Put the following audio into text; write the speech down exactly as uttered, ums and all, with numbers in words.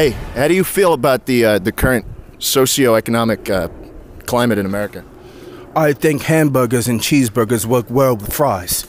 Hey, how do you feel about the uh, the current socioeconomic uh, climate in America? I think hamburgers and cheeseburgers work well with fries.